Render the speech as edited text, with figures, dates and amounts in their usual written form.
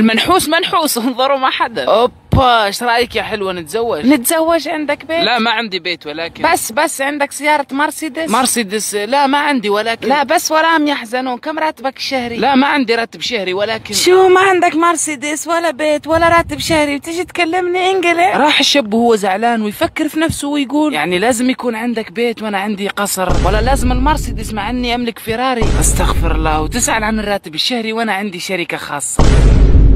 المنحوس منحوس، انظروا ما حدث. اوبا، ايش رايك يا حلوه نتزوج؟ نتزوج. عندك بيت؟ لا ما عندي بيت، ولكن بس عندك سياره مرسيدس؟ مرسيدس لا ما عندي، ولكن لا بس وراهم يحزنون. كم راتبك الشهري؟ لا ما عندي راتب شهري، ولكن شو ما عندك مرسيدس ولا بيت ولا راتب شهري وتجي تكلمني انجلي؟ راح الشاب وهو زعلان ويفكر في نفسه ويقول يعني لازم يكون عندك بيت وانا عندي قصر، ولا لازم المرسيدس مع اني املك فيراري. استغفر الله، وتسأل عن الراتب الشهري وانا عندي شركه خاصه.